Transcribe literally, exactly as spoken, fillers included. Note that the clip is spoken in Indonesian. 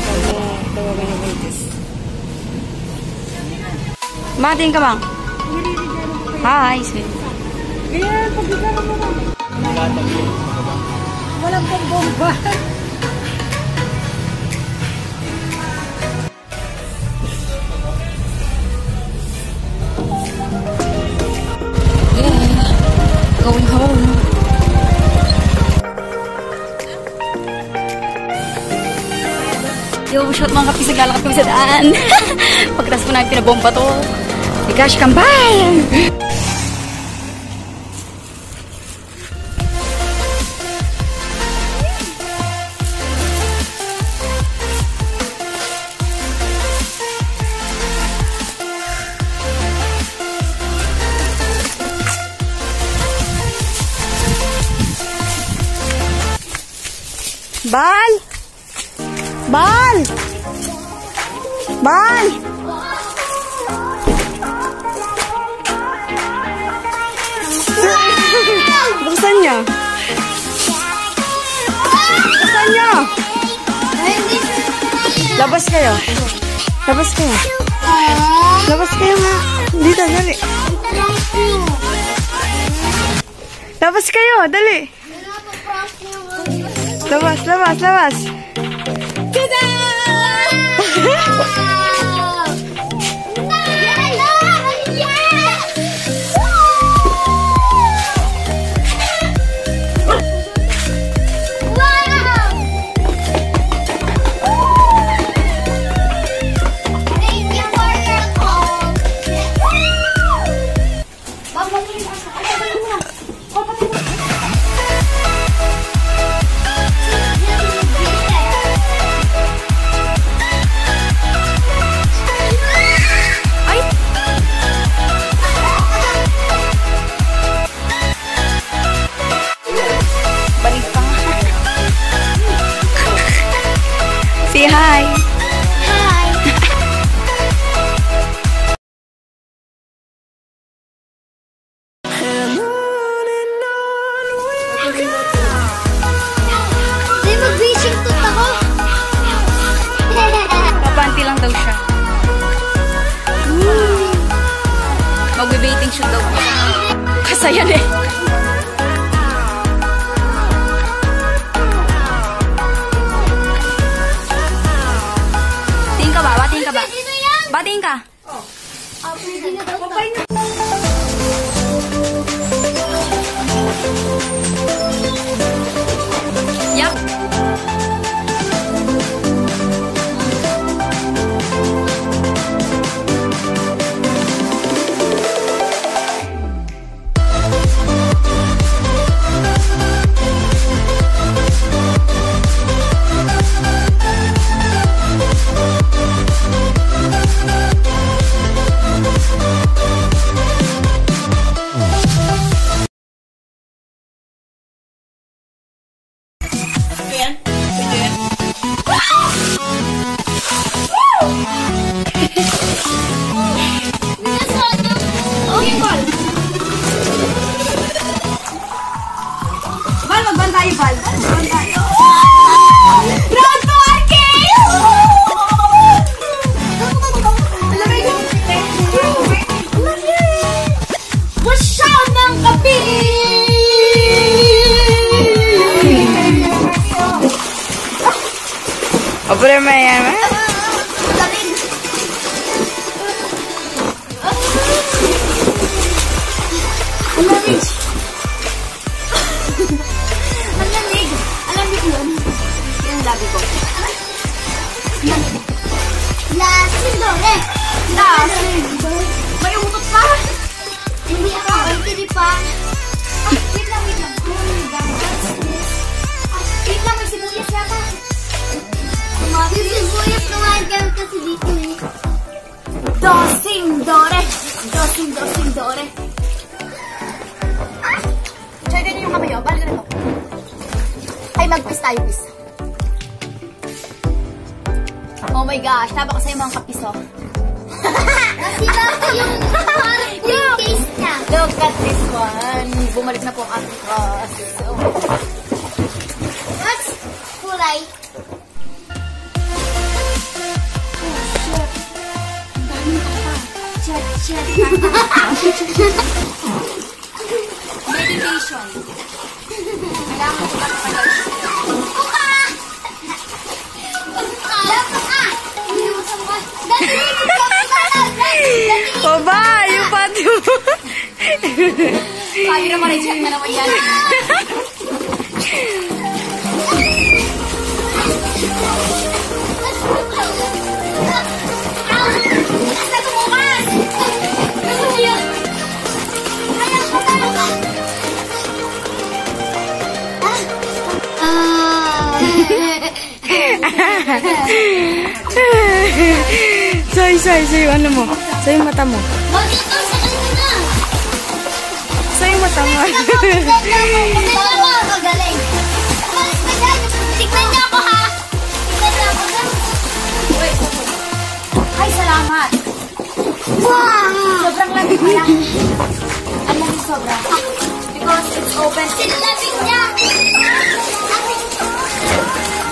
動画の方です。マーティンかばん。はい、sweet. Ayan, pagkita mo naman. Walang pang bomba. Yeah, going home. Yo, shot mga kapi, saglalakad kami sa daan. Pagkatapos po namin pinabomba to. Hey gosh, come by! Bal! Bal! Bal! Buksannya. Buksannya. Labas kayo. Labas kayo. Labas kayo nga. Dito, dali. Labas kayo, dali. Labas, labas, labas. Say hi. Hi. Di mag-fishing to ako. Papanti lang daw siya. Mag-baiting shoot daw. Kasaya na eh. Bating ka? Oo. Ah, pwede na daw. Yup. Obrigado, mãe. Dosing dore, dosing dosing dore. Ah! Try ganyan yung kamay, oh. Balik na to. Ay, mag-piss tayo, piss. Oh my gosh, taba ko sa'yo mga kapis, oh. Kasi baka yung case na. Look at this one. Bumalik na po ang ating process. What's kulay? Meditation. Kailangan ko magpagay. Oba, yung pati mo. Sabi naman ay check na naman yan. Say, say, say, ano mo? Say yung mata mo. Say yung mata mo. Tignan niyo ako, ha? Tignan niyo ako. Ay, salamat. Wow! Sobrang labig mo lang. Ang labig sobra. Because it's open. Sinilabig niya!